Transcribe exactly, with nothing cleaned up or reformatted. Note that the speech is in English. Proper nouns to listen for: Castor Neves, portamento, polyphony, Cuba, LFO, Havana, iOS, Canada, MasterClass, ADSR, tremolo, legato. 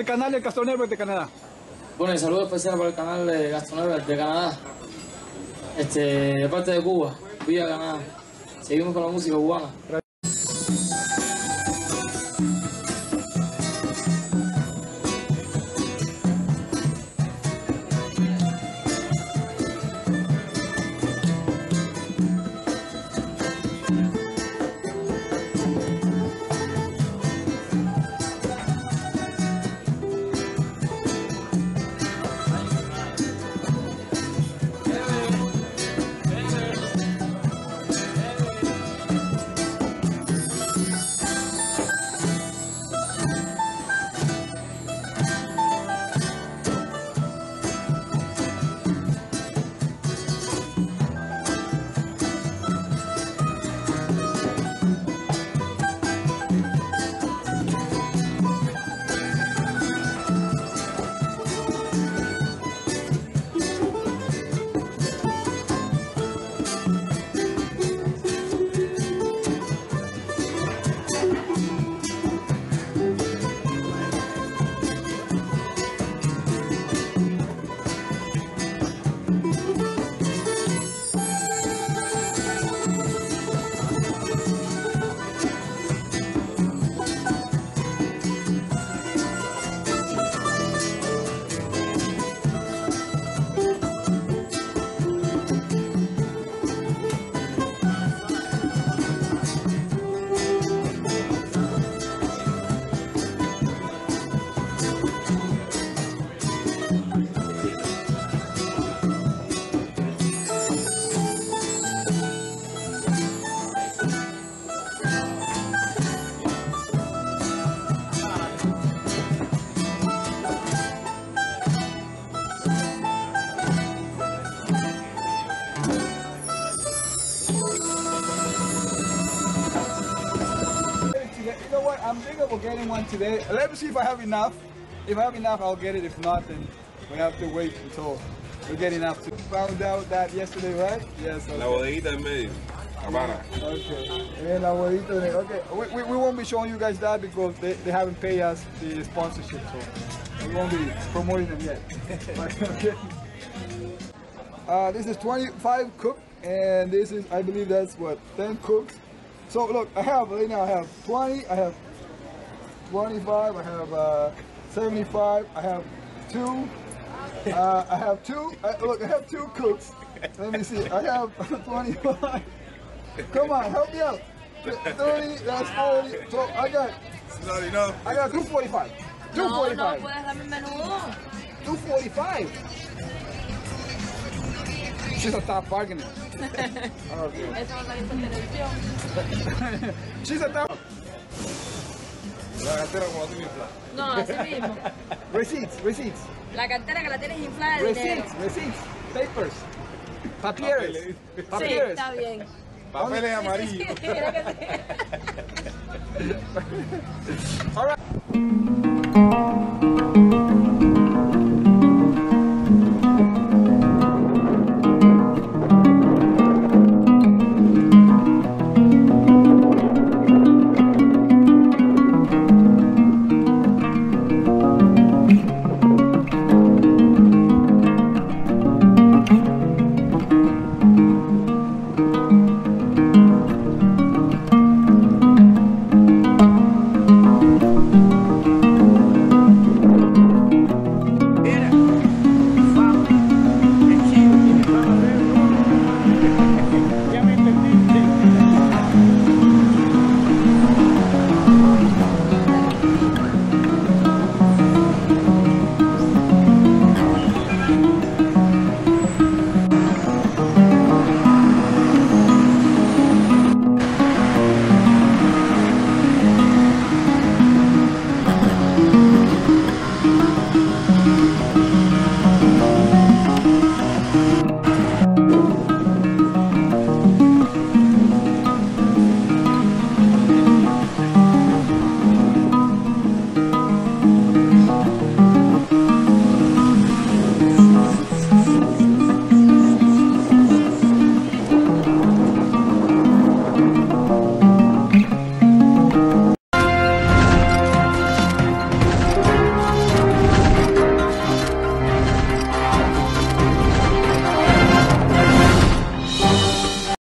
el canal de Castor Neves de Canadá. Bueno, y saludo especial para el canal de Castor Neves de Canadá, este, de parte de Cuba, Villa Canadá. Seguimos con la música cubana. I'm thinking about getting one today. Let me see if I have enough. If I have enough, I'll get it. If not, then we have to wait until we get enough. To found out that yesterday, right? Yes. Okay. La bodeguita en medio, Habana. Okay. La bodeguita. Okay. We, we, we won't be showing you guys that because they, they haven't paid us the sponsorship, so we won't be promoting them yet. But, okay. Uh, this is twenty-five cooks, and this is, I believe, that's what ten cooks. So look, I have right now. I have twenty. I have twenty-five. I have uh, seventy-five. I have two. Uh, I have two. I, look, I have two cooks. Let me see. I have twenty-five. Come on, help me out. thirty. That's forty. So I got. It's not enough. I got two forty-five. Two forty-five. Two forty-five. She's a top bargainer. Okay. She's a top. La cartera como la tienes inflada. No, así mismo. Receipts, receipts. La cartera que la tienes inflada de dinero. Receipts, receipts, papers, papeles. Papeles. Sí, está bien. Papeles amarillos. All right.